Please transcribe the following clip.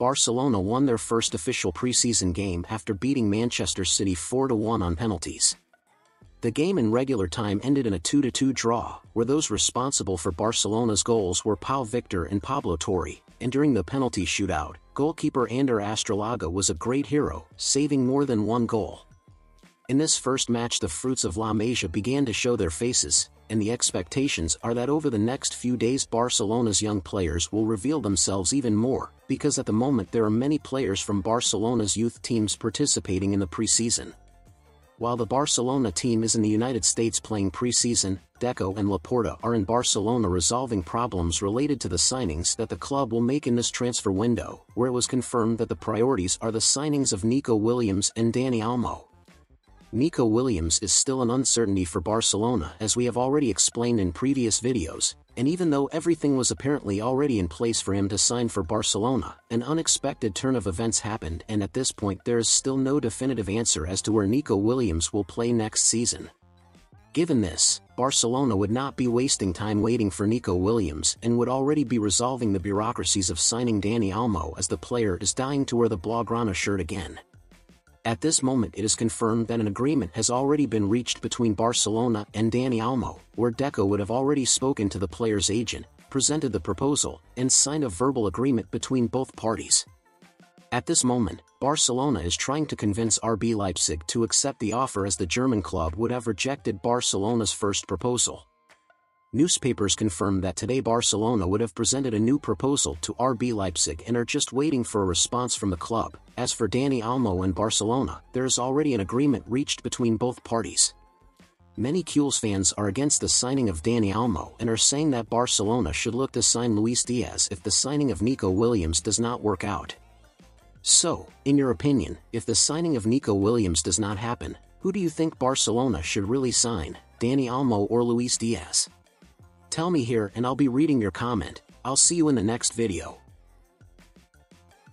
Barcelona won their first official preseason game after beating Manchester City 4-1 on penalties. The game in regular time ended in a 2-2 draw, where those responsible for Barcelona's goals were Pau Victor and Pablo Torre, and during the penalty shootout, goalkeeper Ander Astralaga was a great hero, saving more than one goal. In this first match, the fruits of La Masia began to show their faces, and the expectations are that over the next few days Barcelona's young players will reveal themselves even more, because at the moment there are many players from Barcelona's youth teams participating in the preseason. While the Barcelona team is in the United States playing preseason, Deco and Laporta are in Barcelona resolving problems related to the signings that the club will make in this transfer window, where it was confirmed that the priorities are the signings of Nico Williams and Dani Olmo. Nico Williams is still an uncertainty for Barcelona, as we have already explained in previous videos, and even though everything was apparently already in place for him to sign for Barcelona, an unexpected turn of events happened, and at this point there is still no definitive answer as to where Nico Williams will play next season. Given this, Barcelona would not be wasting time waiting for Nico Williams and would already be resolving the bureaucracies of signing Dani Olmo, as the player is dying to wear the Blaugrana shirt again. At this moment it is confirmed that an agreement has already been reached between Barcelona and Dani Olmo, where Deco would have already spoken to the player's agent, presented the proposal, and signed a verbal agreement between both parties. At this moment, Barcelona is trying to convince RB Leipzig to accept the offer, as the German club would have rejected Barcelona's first proposal. Newspapers confirmed that today Barcelona would have presented a new proposal to RB Leipzig and are just waiting for a response from the club. As for Dani Olmo and Barcelona, there is already an agreement reached between both parties. Many Culés fans are against the signing of Dani Olmo and are saying that Barcelona should look to sign Luis Diaz if the signing of Nico Williams does not work out. So, in your opinion, if the signing of Nico Williams does not happen, who do you think Barcelona should really sign, Dani Olmo or Luis Diaz? Tell me here and I'll be reading your comment. I'll see you in the next video.